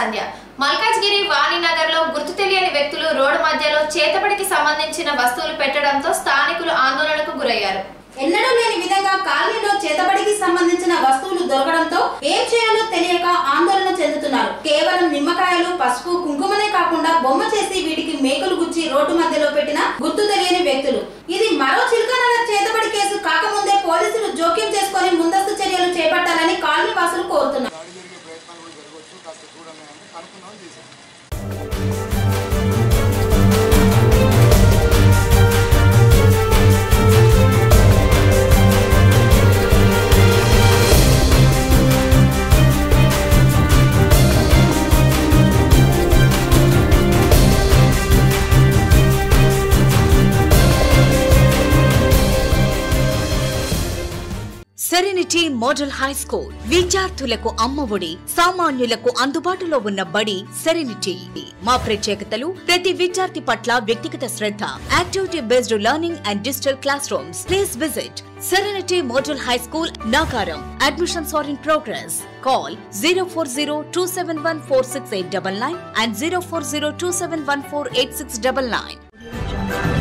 సంధ్య మల్కాజ్గిరి వాణినగర్లో గుర్తు తెలియని వ్యక్తులు రోడ్ మధ్యలో చేతపడికి సంబంధించిన వస్తువులు పెట్టడంతో స్థానికులు ఆందోళనకు గురయ్యారు। ఎన్నడూ లేని విధంగా కాలనీలో చేతపడికి సంబంధించిన వస్తువులు దొరకడంతో ఏం చేయాలో తెలియక ఆందోళన చెందుతున్నారు। కేవలం నిమ్మకాయలు పసుపు కుంకుమనే కాకుండా బొమ్మ చేసి వీటికి మేకలు గుచ్చి రోడ్డు మధ్యలో పెట్టిన గుర్తు తెలియని వ్యక్తులు ఇది మరో చిలకనల చేతపడి కేసు కాకముందే పోలీసులు జోక్యం చేసుకొని ముందస్తు చర్యలు చేపట్టాలని కాలనీ వాసులు కోరుతున్నారు। సెరెనిటీ మోడల్ హై స్కూల్ విద్యార్థులకు అమ్మఒడి సామాన్యులకు అందుబాటులో ఉన్న బడి సెరెనిటీ। మా ప్రత్యేకతలు ప్రతి విద్యార్థి పట్ల వ్యక్తిగత శ్రద్ధ, activity based learning and digital classrooms. Please visit serenity model high school నాకారం। Admissions are in progress. Call 04027146899 and 04027148699।